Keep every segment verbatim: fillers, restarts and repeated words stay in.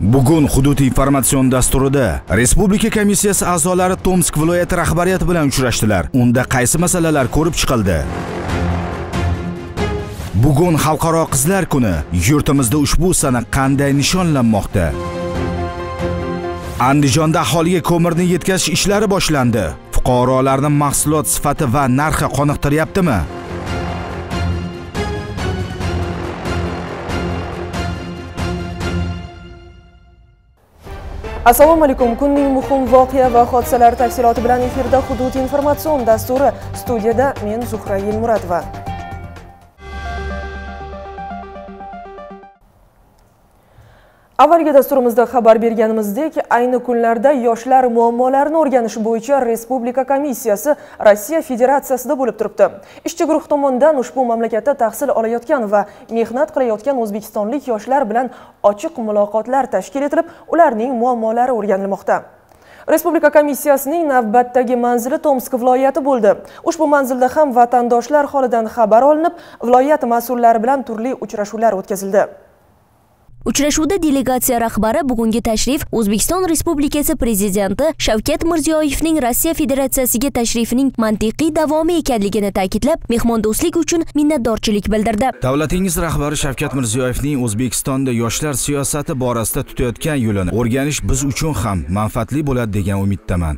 Bugun hudud informatsion dasturida Respublika komissiyasi a'zolari Tomsk viloyati rahbariyati bilan uchrashdilar. Unda qaysi masalalar ko'rib chiqildi? Bugun Xalqaro Qizlar kuni, yurtimizda ushbu sana qanday nishonlanmoqda? Andijonda aholiga ko'mirni yetkazish ishlari boshlandi. Fuqarolarning mahsulot sifati va narxi qoniqtiryaptimi? Assalomu alaykum. Kunning muhim voqea va hodisalari tafsiloti bilan efirda hudud informatsion dasturi. Studiyada men Zuhra Muradova. Avvalgi dasturimizda xabar berganimizdek, ayni kunlarda yoshlar muammolarini o'rganish bo'yicha Respublika komissiyasi Rossiya Federatsiyasida bo'lib turibdi. Ishchi guruh tomonidan ushbu mamlakatda tahsil olayotgan va mehnat qilayotgan o'zbekistonlik yoshlar bilan ochiq muloqotlar tashkil etilib, ularning muammolari o'rganilmoqda. Respublika komissiyasining navbatdagi manzili Tomsk viloyati bo'ldi. Ushbu manzilda ham vatandoshlar holidan xabar olinib, viloyat mas'ullari bilan turli uchrashuvlar o'tkazildi. Uchrashuvda delegatsiya rahbari bugungi tashrif O'zbekiston Respublikasi prezidenti Shavkat Mirziyoyevning Rossiya Federatsiyasiga tashrifining mantiqiy davomi ekanligini ta'kidlab, mehmondo'stlik uchun minnatdorchilik bildirdi. Davlatingiz rahbari Shavkat Mirziyoyevning O'zbekistonda yoshlar siyosati borasida tutayotgan yo'lini o'rganish biz uchun ham manfaatli bo'ladi degan umiddaman.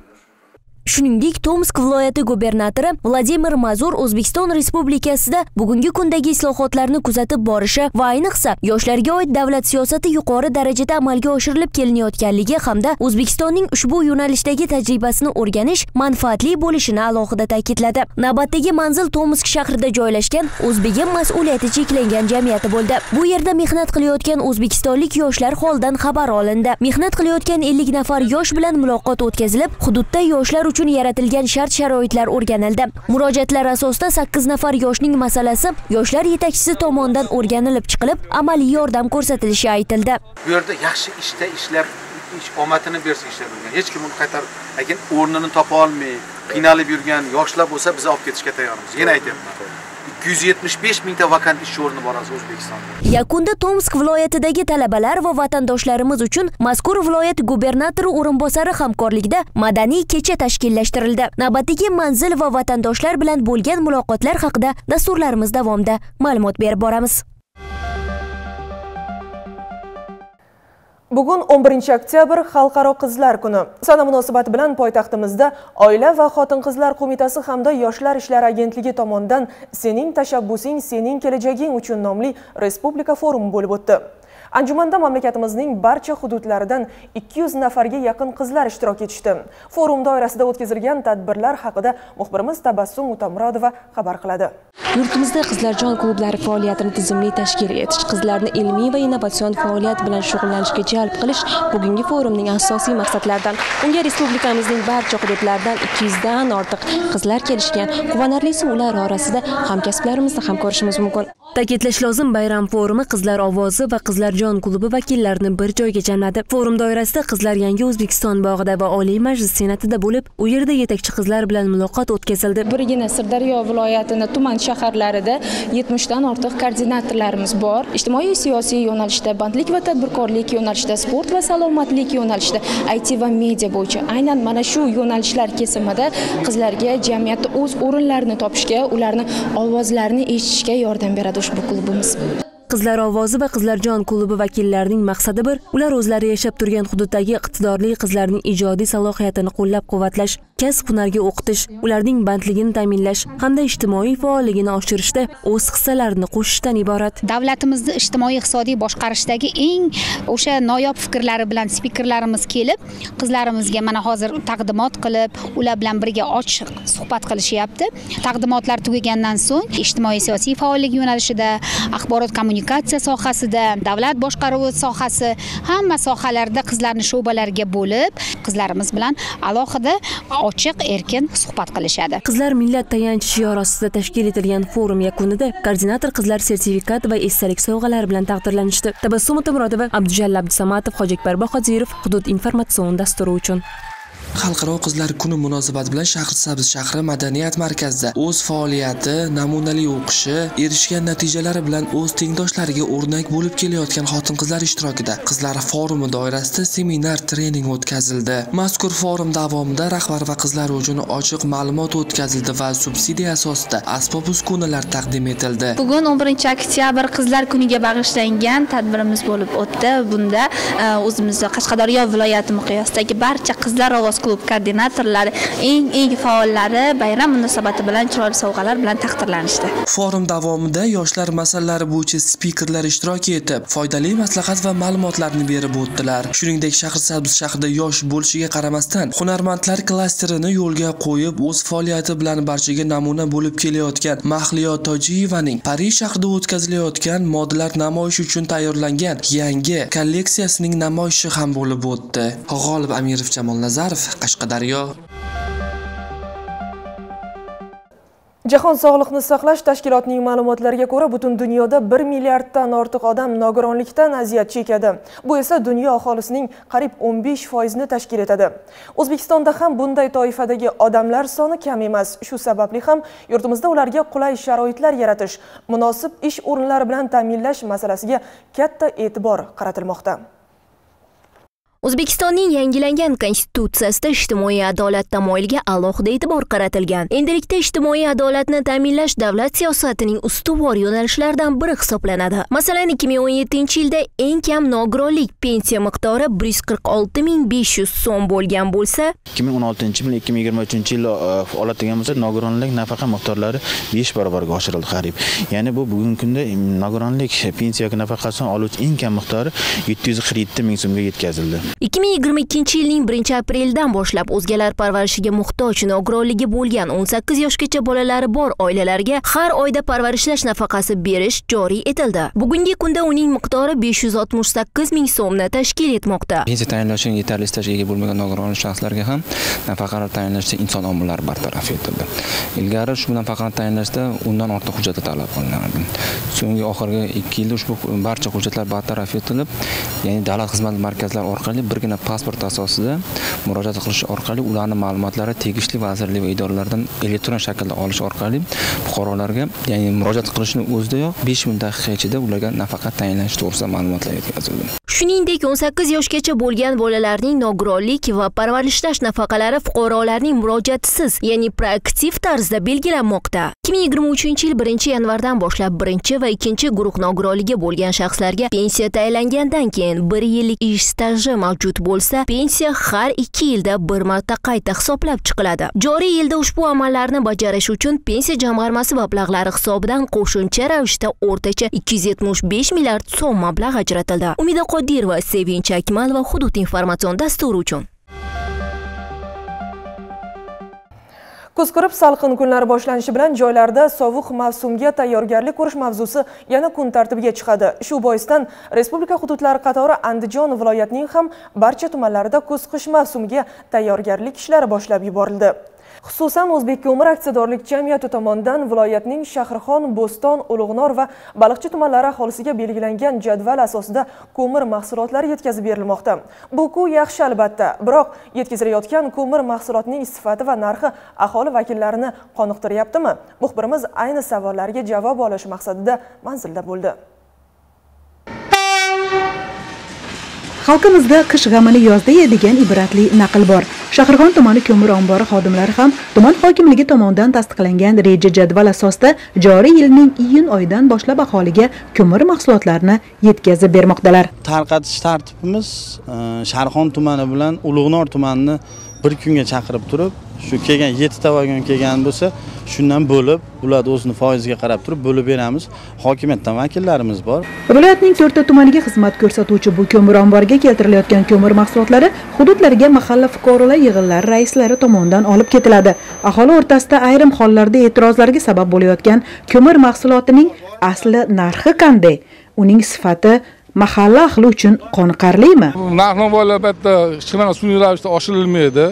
Shuningdek, Tomsk viloyati gubernatori Vladimir Mazur O'zbekiston Respublikasida bugungi kundagi islohotlarni kuzatib borishi va ayniqsa yoshlarga oid davlat siyosati yuqori darajada amalga oshirilib kelinayotganligi hamda O'zbekistonning ushbu yo'nalishdagi tajribasini o'rganish manfaatli bo'lishini alohida ta'kidladi. Navbatdagi manzil Tomsk shahrida joylashgan O'zbegim mas'uliyati cheklangan jamiyati bo'ldi. Bu yerda mehnat qilayotgan o'zbekistonlik yoshlar holidan xabar olindi. Mehnat qilayotgan ellik nafar yosh bilan muloqot o'tkazilib, hududda yoshlar uchun yaratilgan shart-sharoitlar o'rganildi. Murojaatlar asosida sakkiz nafar yoshning masalasi yoshlar yetakchisi tomonidan o'rganilib chiqilib, amaliy yordam ko'rsatilishi aytildi. Bu yerda yaxshi ishda ishlab, ish omatini bersa ishlar bo'lgan. Hech kim uni qaytar, lekin o'rnini topa olmay, qiynalib yurgan yoshlar bo'lsa, biz olib ketishga tayyormiz. Yana aytayapman. ikki yuz yetmish besh mingta vakant ish o'rni bor O'zbekistonda. Yakunda Tomsk viloyatidagi talabalar va vatandoshlarimiz uchun mazkur viloyat gubernatori o'rinbosari hamkorligida madaniy kecha tashkillashtirildi. Navbatdagi manzil va vatandoshlar bilan bo'lgan muloqotlar haqida dasturlarimiz davomida ma'lumot berib boramiz. Bugun o'n birinchi oktyabr Xalqaro Qizlar kuni. Sana munosabati bilan poytaxtimizda Oila va Xotin-qizlar qo'mitasi hamda Yoshlar ishlari agentligi tomonidan Sening tashabbusing, sening kelajaging uchun nomli respublika forumi bo'lib o'tdi. Anjumanda mamlakatimizning barcha hududlaridan ikki yuz nafarga yaqin qizlar ishtirok etishdi. Forum doirasida o'tkazilgan tadbirlar haqida muxbirimiz Tabassum Mutamurodova xabar qiladi. Yurtimizda qizlarjon klublari faoliyatini tizimli tashkil etish, qizlarni ilmiy va innovatsion faoliyat bilan shug'ullanishga jalb qilish bugungi forumning asosiy maqsadlaridan. Unga respublikamizning barcha hududlaridan ikki yuz dan ortiq qizlar kelishgan. Quvonarlisi, ular orasida hamkasblarimizni ham ko'rishimiz mumkin. Ta'kidlash lozim, bayram forumi qizlar ovozi va qizlar Jon klubi vakillarini bir joyga jamladi. Forum doirasida qizlar yangi O'zbekiston bog'ida va Oliy Majlis Senatida bo'lib, u yerda yetakchi qizlar bilan muloqot o'tkazildi. Birgina Sirdaryo viloyatini tuman shaharlarida yetmish dan ortiq koordinatorlarimiz bor. Ijtimoiy siyosiy yo'nalishda, bandlik va tadbirkorlik yo'nalishida, sport va salomatlik yo'nalishida, I T va media bo'yicha aynan mana shu yo'nalishlar kesimida qizlarga jamiyatda o'z o'rinlarini topishga, ularni ovozlarini eshitishga yordam beradi ushbu klubimiz. Qizlar ovozi va Qizlarjon klubi vakillarining maqsadi bir, ular o'zlari yashab turgan hududdagi iqtidorli qizlarning ijodiy salohiyatini qo'llab-quvvatlash, kasb-hunarga o'qitish, ularning bandligini ta'minlash hamda ijtimoiy faolligini oshirishda o'z hissalarini qo'shishdan iborat. Davlatimizni ijtimoiy-iqtisodiy boshqarishdagi eng o'sha noyob fikrlari bilan spikerlarimiz kelib, qizlarimizga mana hozir taqdimot qilib, ular bilan birga ochiq suhbat qilishyapti. Taqdimotlar tugagandan so'ng ijtimoiy-siyosiy faollik yo'nalishida, axborot kommunikatsiya sohasida, davlat boshqaruvi sohasi, hamma sohalarda qizlarni sho'balarga bo'lib, qizlarimiz bilan alohida ochiq, erkin suhbat qilishadi. Qizlar millat tayanch shiori ostida tashkil etilgan forum yakunida koordinator qizlar sertifikat va esdalik sovg'alari bilan taqdirlanishdi. Tabassum Mutamurodova, Abdullabdi Samatov, Hojakbar Bahodirov, hudud informatsion dasturi uchun. Xalqaro qizlar kuni munosabati bilan Shahrisabz shahri madaniyat markazida o'z faoliyati, namunali o'qishi, erishgan natijalari bilan o'z tengdoshlariga o'rnak bo'lib kelayotgan xotin-qizlar ishtirokida qizlar forumi doirasida seminar trening o'tkazildi. Mazkur forum davomida rahbar va qizlar uchun ochiq ma'lumot o'tkazildi va subsidiya asosida asbob-uskunalar taqdim etildi. Bugun o'n birinchi oktyabr qizlar kuniga bag'ishlangan tadbirimiz bo'lib o'tdi. Bunda o'zimizda Qashqadaryo viloyati miqyosidagi barcha qizlar ovoz klub koordinatorlari eng eng faollari bayram munosabati bilan chiroyli sovg'alar bilan taqdirlanishdi. Forum davomida yoshlar masalalari bo'yicha spikerlar ishtirok etib, foydali maslahat va ma'lumotlarni berib o'tdilar. Shuningdek, Shahrisabz shahrida yosh bo'lishiga qaramasdan hunarmandlar klasterini yo'lga qo'yib, o'z faoliyati bilan barchaga namuna bo'lib kelayotgan Maxliyo Tojiyevaning Parij shahrida o'tkazilayotgan modalar namoyishi uchun tayyorlangan yangi kolleksiyasining namoyishi ham bo'lib o'tdi. G'olib Amirov Jamol Nazarov, Qashqadaryo. Jahon sog'liqni saqlash tashkilotining ma'lumotlariga ko'ra, butun dunyoda bir milliarddan ortiq odam nogironlikdan aziyat chekadi. Bu esa dunyo aholisining qariyb o'n besh foiz ni tashkil etadi. O'zbekistonda ham bunday toifadagi odamlar soni kam emas. Shu sababli ham yurtimizda ularga qulay sharoitlar yaratish, munosib ish o'rinlari bilan ta'minlash masalasiga katta e'tibor qaratilmoqda. O'zbekistonning yangilangan konstitutsiyasida ijtimoiy adolat tamoyiliga alohida e'tibor qaratilgan. Endilikda ijtimoiy adolatni ta'minlash davlat siyosatining ustuvor yo'nalishlaridan biri hisoblanadi. Masalan, ikki ming o'n yettinchi yilda eng kam nogironlik pensiya miqdori bir yuz qirq olti ming besh yuz so'm bo'lgan bo'lsa, ikki ming o'n oltinchi bilan ikki ming yigirma uchinchi yil oladigan bo'lsa, nogironlik nafaqa miqdorlari besh barobarga oshirildi qariyb. Ya'ni bu bugungi kunda nogironlik pensiya nafaqasini oluvchi eng kam miqdori yetti yuz qirq yetti ming so'mga yetkazildi. ikki ming yigirma ikkinchi yilning birinchi aprelidan boshlab o'zgalar parvarishiga muhtoj nogironligi bo'lgan o'n sakkiz yoshgacha bolalari bor oilalarga har oyda parvarishlash nafaqasi berish joriy etildi. Bugungi kunda uning miqdori besh yuz oltmish sakkiz ming so'mni tashkil etmoqda. Pensiya tayinlashning yetarli stajga ega bo'lmagan nogiron shaxslarga ham nafaqani tayinlashda inson omillari bartaraf etildi. Ilgari shu nafaqani tayinlashda undan ortiq hujjat talab qilinardi. So'nggi oxirgi ikki yilda ushbu barcha hujjatlar bartaraf etilib, ya'ni davlat xizmat markazlari orqali birgina pasport asosida murojaat qilish orqali ularni ma'lumotlari tegishli vazirlik va idoralardan elektron shaklda olish orqali fuqarolarga, ya'ni murojaat qilishni o'zidayoq besh daqiqa ichida ularga nafaqa tayinlash to'g'risida ma'lumotlar yetkazildi. Shuningdek, o'n sakkiz yoshgacha bo'lgan bolalarning nogironlik va parvarishlash nafaqalari fuqarolarning murojaatsiz, ya'ni proaktiv tarzda belgilanmoqda. ikki ming yigirma uchinchi yil birinchi yanvardan boshlab birinchi va ikkinchi guruh nogironligi bo'lgan shaxslarga pensiya tayinlangandan keyin bir yillik ish staji mavjud bo'lsa, pensiya har ikki yilda bir marta qayta hisoblab chiqiladi. Joriy yilda ushbu amallarni bajarish uchun pensiya jamg'armasi mablag'lari hisobidan qo'shimcha ravishda o'rtacha ikki yuz yetmish besh milliard so'm mablag' ajratildi. Umida Qodirova, Sevinch Akmalova, Hudud informatsion dasturi uchun. Kuz ko'rib salqin kunlar boshlanishi bilan joylarda sovuq mavsumga tayyorgarlik ko'rish mavzusi yana kun tartibiga chiqadi. Shu boisdan respublika hududlari qatori Andijon viloyatining ham barcha tumanlarida kuz-qish mavsumiga tayyorgarlik ishlari boshlab yuborildi. Xususan, O'zbekko'mir aksiyadorlik jamiyati tomonidan viloyatning Shahrixon, Bo'ston, Ulug'nor va Baliqchi tumanlari aholisiga belgilangan jadval asosida ko'mir mahsulotlari yetkazib berilmoqda. Bu ku yaxshi albatta, biroq yetkazilayotgan ko'mir mahsulotining sifati va narxi aholi vakillarini qoniqtiryaptimi? Muxbirimiz ayni savollarga javob olish maqsadida manzilda bo'ldi. Xalqimizda qish g'amini yozda yeydigan ibratli naql bor. Shahrixon tumani ko'mir ombori xodimlari ham tuman hokimligi tomonidan tasdiqlangan reja jadval asosida joriy yilning iyun oyidan boshlab aholiga ko'mir mahsulotlarini yetkazib bermoqdalar. Tarqatish tartibimiz Shahrixon tumani bilan Ulug'nor tumanini bir kunga chaqirib turib, shu kelgan yetti vagon kelgan bo'lsa, shundan bo'lib, ular o'zini foizga qarab turib bo'lib beramiz. Hokimiyatdan vakillarimiz bor. Viloyatning to'rtta tumaniga xizmat ko'rsatuvchi bu ko'mir omboriga keltirilayotgan ko'mir mahsulotlari hududlarga mahalla fuqarolar yig'inlari raislari tomonidan olib ketiladi. Aholi o'rtasida ayrim hollarda e'tirozlarga sabab bo'layotgan ko'mir mahsulotining asli narxi qanday? Uning sifati mahalla ahli uchun qoniqarlimi? Narxlar albatta chiqaran sun'iy ravishda oshirilmaydi.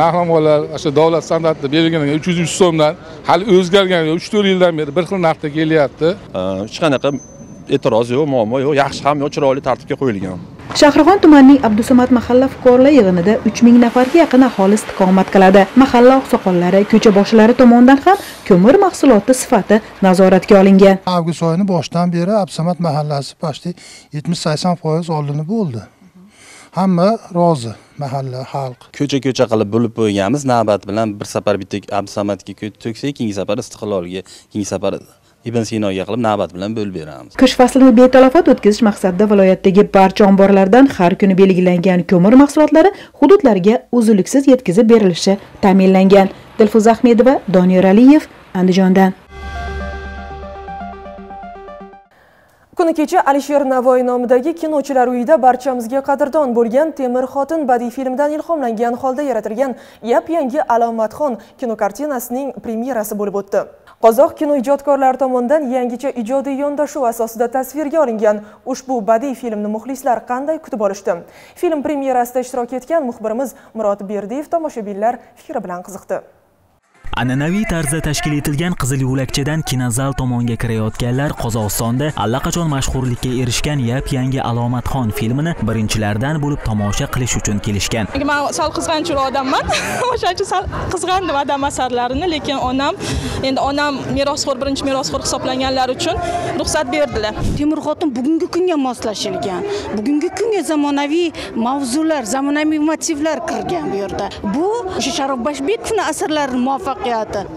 Narxlar o'sha davlat standartida belgilangan uch yuz so'mdan hali o'zgargan uch to'rt yildan beri bir xil narxda kelyapti. Hech qanaqa e'tiroz yo'q, muammo yo'q, yaxshi ham, chiroyli tartibga qo'yilgan. Shahrixon tumanining Abdusamat mahalla fuqarolar yig'inida uch ming nafarga yaqin aholi istiqomat qiladi. Mahalla oqsoqollari, ko'cha boshlari tomonidan ham ko'mir mahsuloti sifati nazoratga olingan. Avgust oyini boshdan beri Abdusamat mahallasi pashti yetmish sakson foiz olinib bo'ldi. Hamma rozi, mahalla xalq. Ko'cha-ko'cha qilib bo'lib qo'yganmiz, navbat bilan bir safar bitta Abdusamatga to'ksak, ikkinchi safar Istiqlolga, ikkinchi safar Ibn Sinoga qilib navbat bilan bo'lib beramiz. Qish faslini betalofat o'tkazish maqsadida viloyatdagi barcha omborlardan har kuni belgilangan ko'mir mahsulotlari hududlarga uzluksiz yetkazib berilishi ta'minlangan. Dilfuza Ahmedova, Daniel Aliev, Andijondan. Kuni kecha Alişir Navoi nomidagi kinochilar uyida barchamizga qadrdon bo'lgan Temir xotin badiiy filmdan ilhomlangan holda yaratilgan yap-yangi Alomatxon kinokartinasining premyerasi bo'lib o'tdi. Qozoq kino ijodkorlari tomonidan yangicha ijodiy yondashuv asosida tasvirga olingan ushbu badiiy filmni muxlislar qanday kutib olishdi? Film premyerasida ishtirok etgan muxbirimiz Murod Berdiyev tomoshabinlar fikri bilan qiziqdi. Ananaviy tarzda tashkil etilgan Qizil yo'lakchadan kinozal tomonga kirayotganlar Qozog'istonda allaqachon mashhurlikka erishgan yap-yangi Alomatxon filmini birinchilardan bo'lib tomosha qilish uchun kelishgan. Men sal qizg'anchroq odamman. O'shaning uchun sal qizg'andim odam asarlarini, lekin onam, endi onam merosxo'r, birinchi merosxo'r hisoblanganlar uchun ruxsat berdilar. Temur xotin bugungi kunga moslashilgan, bugungi kunga zamonaviy mavzular, zamonaviy motivlar kirgan bu yerda. Bu o'sha Sharof Bashbekovning asarlari muvofiq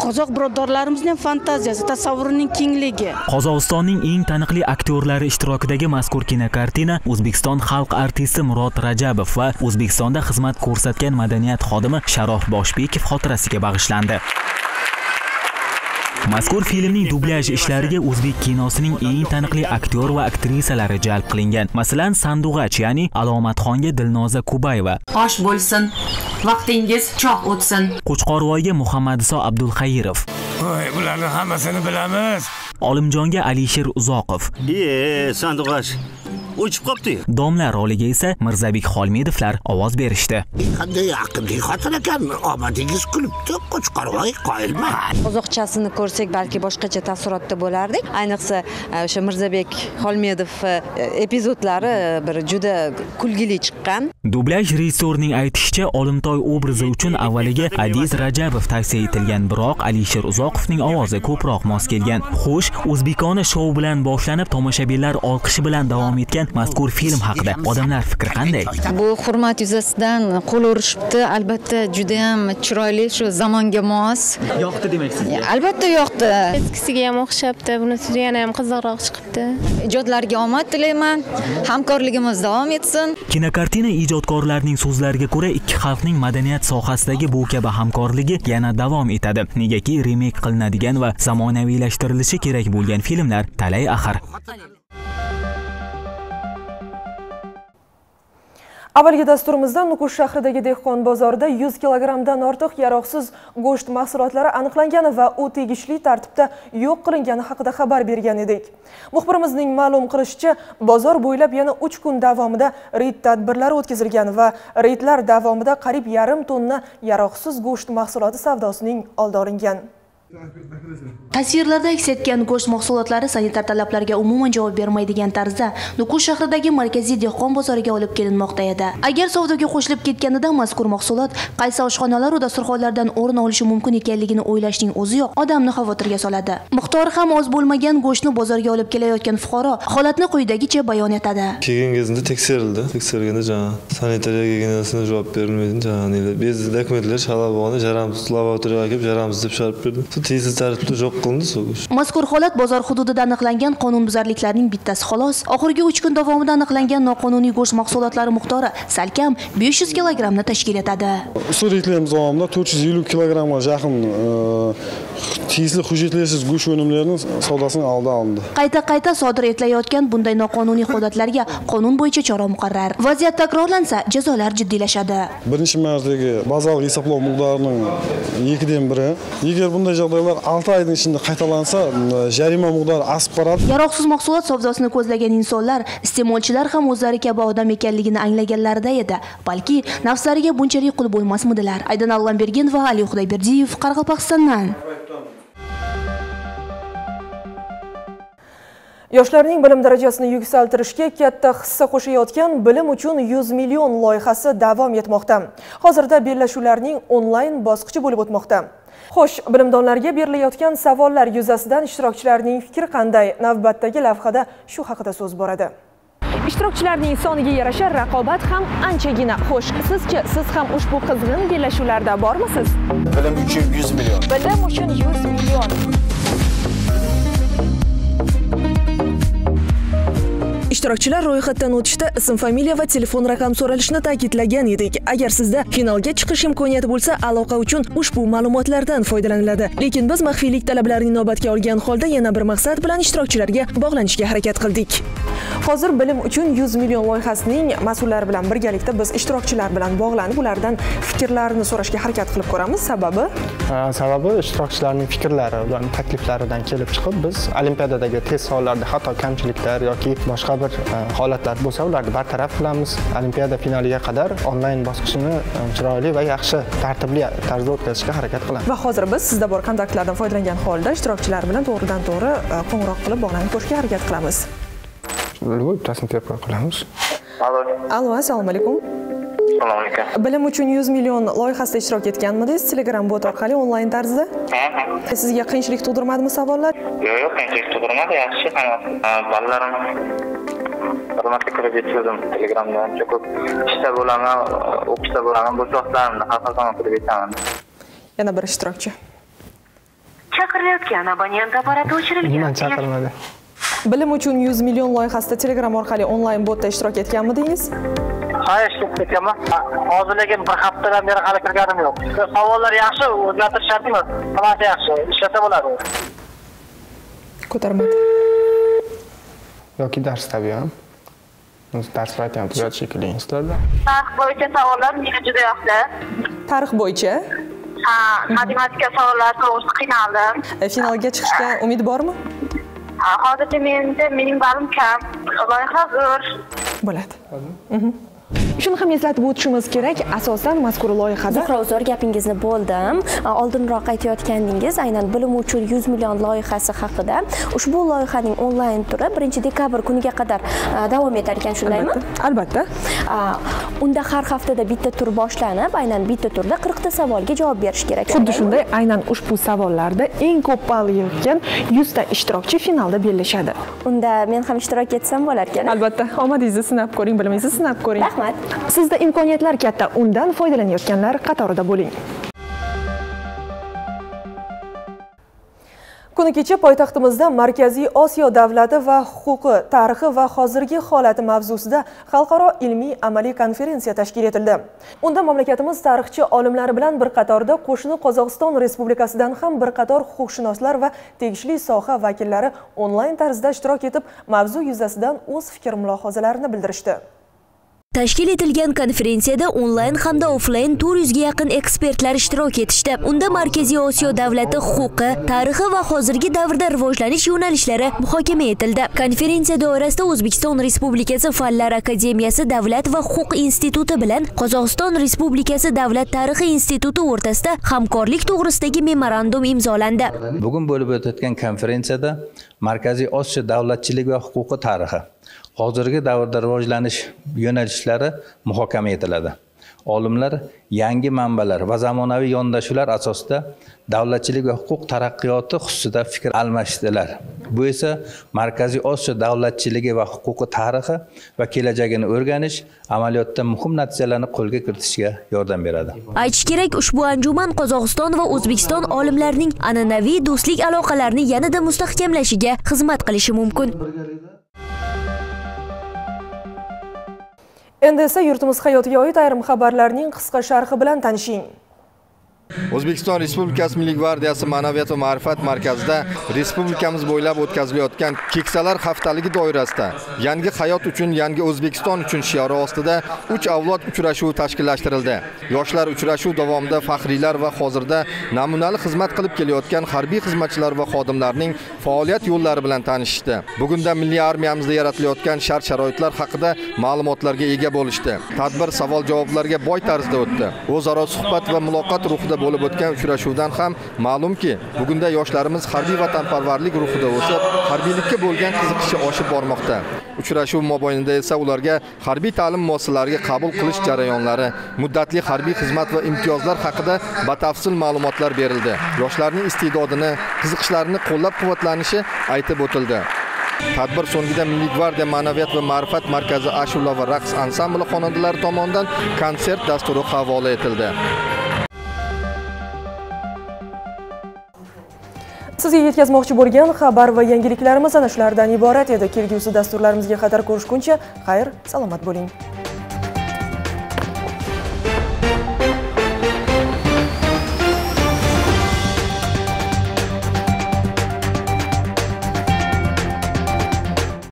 Qozoq birodarlarimizning fantaziyasi, tasavvurining kengligi. Qozog'istonning eng taniqli aktyorlari ishtirokidagi mazkur kinokartina O'zbekiston xalq artisti Murod Rajabov va O'zbekistonda xizmat ko'rsatgan madaniyat xodimi Sharof Boshbekov xotirasiga bag'ishlandi. Mazkur filmning dublyaj ishlariga o'zbek kinosining eng taniqli aktyor va aktrisalari jalb qilingan. Masalan, Sandug'ach, ya'ni Alomatxonga Dilnoza Kubayeva. Osh bo'lsin, vaqtingiz choq o'tsin. Qo'chqorvoyga Muhammadso Abdulxayirov. Voy, bularning hammasini bilamiz. Olimjonga Alisher Uzoqov. E, Sandug'ach o'chib qopti. Domlar roliga esa Mirzobek Xolmedovlar ovoz berishdi. Qanday aqlli xotin ekan, omadingiz kulibdi, Qo'chqorvoy qoyilma. Qozoqchasini ko'rsak balki boshqacha taassurotda bo'lardik. Ayniqsa o'sha Mirzobek Xolmedov epizodlari bir juda kulgili chiqqan. Dublyaj rejissorining aytishicha, Olimtoy obrazi uchun avvaliga Adis Rajabov tavsiya etilgan, biroq Alisher Uzoqovning ovozi ko'proq mos kelgan. Xo'sh, o'zbekona shou bilan boshlanib, tomoshabinlar olqishi bilan davom etgan mazkur film haqida odamlar fikri qanday? Bu hurmat yuzasidan qo'l urishibdi. Albatta, juda ham chiroyli, shu zamonga mos. Yoqdi demaksizmi? Albatta yoqdi. Eskisiga ham o'xshabdi. Bunisi yana ham qiziqroq chiqibdi. Ijodlarga omad tilayman. Hamkorligimiz davom etsin. Kinokartina ijodkorlarning so'zlariga ko'ra, ikki xalqning madaniyat sohasidagi bu kabi hamkorligi yana davom etadi. Negaki remake qilinadigan va zamonaviylashtirilishi kerak bo'lgan filmlar talay axir. Avvalgi dasturimizda Nukus shahridagi dehqon bozorida yuz kilogrammdan ortiq yaroqsiz go'sht mahsulotlari aniqlangani va u tegishli tartibda yo'q qilingani haqida xabar bergan edik. Muxbirimizning ma'lum qilishicha, bozor bo'ylab yana uch kun davomida reyd tadbirlari o'tkazilgan va reydlar davomida qariyb yarim tonna yaroqsiz go'sht mahsuloti savdosining oldi olingan. Tasvirlarda aks etgan go'sht mahsulotlari sanitar talablarga umuman javob bermaydigan tarzda Nukus shahridagi markaziy dehqon bozoriga olib kelinmoqda edi. Agar savdoga qo'shilib ketganida mazkur mahsulot qaysi oshxonalar va dasturxonlardan o'rin olishi mumkin ekanligini o'ylashning o'zi yo'q, odamni xavotirga soladi. Miqdori ham oz bo'lmagan go'shtni bozorga olib kelayotgan fuqaro holatni quyidagicha bayon etadi. Kelgingizda tekshirildi. Tekshirganda jana sanitariya higiyenasini javob berilmaydi, jana bez dokumentlar shalaboni jaramsiz laboratoriyaga kelib jaramsiz deb sharp berdi. Tezda tartibda yo'q qilindi so'gish. Mazkur holat bozor hududida aniqlangan qonunbuzarliklarning bittasi xolos. Oxirgi uch kun davomida aniqlangan noqonuniy go'sht mahsulotlari miqdori salkam besh yuz kilogramm ni tashkil etadi. Ushbu reydlarimiz davomida to'rt yuz ellik kilogramm ga yaqin tezli hujjatlarsiz go'sht o'nimlarining savdosini oldi olindi. Qayta-qayta sodir etilayotgan bunday noqonuniy holatlarga qonun bo'yicha chora muqarrar. Vaziyat takrorlansa, jazolar jiddiylashadi. Birinchi martadagi bazaviy hisoblov miqdorining ikkidan biri. Agar bunday olti oyning ichida qaytalansa, jarima miqdori asib qoladi. Yaroqsiz mahsulot savdosini ko'zlagan insonlar, iste'molchilar ham o'zlari kabi odam ekanligini anglaganlarida edi. Balki nafslariga bunchalik qul bo'lmasmidilar. Aydan Allambergen va Ali Xudoyberdiyev, Qoraqalpog'istondan. Yoshlarning bilim darajasini yuksaltirishga katta hissa qo'shayotgan Bilim uchun yuz million loyihasi davom etmoqda. Hozirda bellashuvlarning onlayn bosqichi bo'lib o'tmoqda. Xo'sh, bilimdonlarga berilayotgan savollar yuzasidan ishtirokchilarning fikri qanday? Navbatdagi lavhada shu haqida so'z boradi. Ishtirokchilarning soniga yarasha raqobat ham anchagina. Xo'sh, sizchi, siz ham ushbu qizg'in bellashuvlarda bormisiz? Bilim uchun yuz million. Bilim uchun yuz million. Ishtirokchilar ro'yxatdan o'tishda ism, familiya va telefon raqam so'ralishini ta'kidlagan edik. Agar sizda finalga chiqish imkoniyati bo'lsa, aloqa uchun ushbu ma'lumotlardan foydalaniladi. Lekin biz maxfiylik talablarini inobatga olgan holda yana bir maqsad bilan ishtirokchilarga bog'lanishga harakat qildik. Hozir bilim uchun yuz million loyihasining mas'ullari bilan birgalikda biz ishtirokchilar bilan bog'lanib, ulardan fikrlarini so'rashga harakat qilib ko'ramiz. Sababi, sababi ishtirokchilarning fikrlari, ularning takliflaridan kelib chiqib, biz olimpiadadagi test savollarida xato, kamchiliklar yoki boshqa bir holatlar bo'lsa, ularni bartaraf qilamiz. Olimpiada finaliga qadar onlayn bosqichini chiroyli va yaxshi tartibli tarzda o'tkazishga harakat qilamiz. Va hozir biz sizda bor kontaktlardan foydalangan holda ishtirokchilar bilan to'g'ridan-to'g'ri qo'ng'iroq qilib bog'lanib ko'rishga harakat qilamiz. Shunday tasnif qilamiz. Alo. Alo, assalomu alaykum. Assalomu alaykum. Bilim uchun yuz million loyihasida ishtirok etganmidingiz? Telegram bot orqali onlayn tarzda? Ha. Sizga qiyinchilik tug'dirmadimi savollar? Yo'q, yo'q, qiyinchilik tug'dirmadi, yaxshi. Ballalarim Hurmatli kreditchilarim, Telegramdan ko'p ishda bo'laman, o'qishda bo'laman, bu soatlarimni xalqaro qilib aytaman. Yana bir ishtirokchi. Chaqirilayotgan abonent apparati o'chirilgan. Nima chaqirilmadi? Bilim uchun yuz million loyihasida Telegram orqali onlayn botda ishtirok etganmidingiz? Ha, ishtirok etganman. Hozirgacha bir haftadan beri hali kirganim yo'q. Savollar yaxshi, o'zgartirish shart emas. Hammasi yaxshi, ishlasa bo'ladi. Ko'tarmadi. Yoki dars tabiam. Dars aytayapti, tuzat shekilli sizlarda. Tarix bo'yicha savollar menga juda yoqdi. Tarix bo'yicha? Ha, matematika savollari to'g'risida qiynaldim. Finalga chiqishga umid bormi? Ha, hozircha menda mening balim kam. Loyiha zo'r. Bo'ladi. Shuni ham eslatib o'tishimiz kerak, asosan mazkur loyihada. Zuhra, uzr, gapingizni bo'ldim. Oldinroq aytayotgandingiz, aynan bilim uchun yuz million loyihasi haqida. Ushbu loyihaning onlayn turi birinchi dekabr kuniga qadar davom etar ekan, shundaymi? Albatta. Unda har haftada bitta tur boshlanib, aynan bitta turda qirq ta savolga javob berish kerak. Xuddi shunday, aynan ushbu savollarda eng ko'p ball yig'gan yuz ta ishtirokchi finalda bellashadi. Unda men ham ishtirok etsam bo'lar ekan. Albatta, omadingizni sinab ko'ring, bilimingizni sinab ko'ring. Rahmat. Sizda imkoniyatlar katta, undan foydalanayotganlar qatorida bo'ling. Kuni kecha poytaxtimizda Markaziy Osiyo davlati va huquqi, tarixi va hozirgi holati mavzusida xalqaro ilmiy amaliy konferensiya tashkil etildi. Unda mamlakatimiz tarixchi olimlari bilan bir qatorda qo'shni Qozog'iston Respublikasidan ham bir qator huquqshunoslar va tegishli soha vakillari onlayn tarzda ishtirok etib, mavzu yuzasidan o'z fikr-mulohazalarini bildirishdi. Tashkil etilgan konferensiyada onlayn hamda offlayn to'rt yuzga yaqin ekspertlar ishtirok etishdi. Unda Markaziy Osiyo davlati huquqi, tarixi va hozirgi davrda rivojlanish yo'nalishlari muhokama etildi. Konferensiya doirasida O'zbekiston Respublikasi Fanlar akademiyasi Davlat va huquq instituti bilan Qozog'iston Respublikasi Davlat tarixi instituti o'rtasida hamkorlik to'g'risidagi memorandum imzolandi. Bugun bo'lib o'tayotgan konferensiyada Markaziy Osiyo davlatchiligi va huquqi tarixi, hozirgi davrda rivojlanish yo'nalishlari muhokama etiladi. Olimlar yangi manbalar va zamonaviy yondashuvlar asosida davlatchilik va huquq taraqqiyoti xususida fikr almashdilar. Bu esa Markaziy Osiyo davlatchiligi va huquqi tarixi va kelajagini o'rganish amaliyotda muhim natijalarni qo'lga kiritishga yordam beradi. Aytish kerak, ushbu anjuman Qozog'iston va O'zbekiston olimlarining an'anaviy do'stlik aloqalarini yanada mustahkamlashiga xizmat qilishi mumkin. Endi esa yurtimiz hayotiga oid ayrim xabarlarning qisqa sharhi bilan tanishing. O'zbekiston Respublikasi Milliy gvardiyasi Ma'naviyat va ma'rifat markazida respublikamiz bo'ylab o'tkazilayotgan Keksalar haftaligi doirasida Yangi hayot uchun, yangi O'zbekiston uchun shiori ostida uch avlod uchrashuvi tashkillashtirildi. Yoshlar uchrashuv davomida faxriylar va hozirda namunali xizmat qilib kelayotgan harbiy xizmatchilar va xodimlarning faoliyat yo'llari bilan tanishishdi. Bugunda milliy armiyamizda yaratilayotgan shart-sharoitlar haqida ma'lumotlarga ega bo'lishdi. Tadbir savol-javoblarga boy tarzda o'tdi. O'zaro suhbat va muloqot ruhida bo'lib o'tgan uchrashuvdan ham ma'lumki, bugunda yoshlarimiz harbiy vatanparvarlik ruhida o'sib, harbiylikka bo'lgan qiziqishi oshib bormoqda. Uchrashuv mobaynida esa ularga harbiy ta'lim muassasalariga qabul qilish jarayonlari, muddatli harbiy xizmat va imtiyozlar haqida batafsil ma'lumotlar berildi. Yoshlarning iste'dodini, qiziqishlarini qo'llab-quvvatlanishi aytib o'tildi. Tadbir so'ngida Milliy gvardiya ma'naviyat va ma'rifat markazi ashula va raqs ansambli xonandalari tomonidan konsert dasturi havola etildi. Sizga yetkazmoqchi bo'lgan xabar va yangiliklarimiz ana shulardan iborat edi. Kelgusi dasturlarimizga qadar ko'rishguncha, xayr, salomat bo'ling.